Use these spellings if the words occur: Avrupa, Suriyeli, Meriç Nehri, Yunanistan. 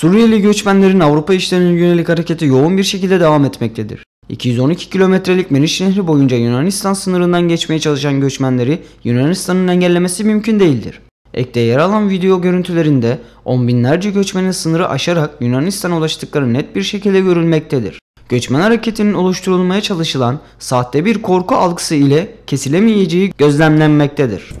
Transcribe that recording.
Suriyeli göçmenlerin Avrupa işlerine yönelik hareketi yoğun bir şekilde devam etmektedir. 212 kilometrelik Meriç Nehri boyunca Yunanistan sınırından geçmeye çalışan göçmenleri Yunanistan'ın engellemesi mümkün değildir. Ekte yer alan video görüntülerinde on binlerce göçmenin sınırı aşarak Yunanistan'a ulaştıkları net bir şekilde görülmektedir. Göçmen hareketinin oluşturulmaya çalışılan sahte bir korku algısı ile kesilemeyeceği gözlemlenmektedir.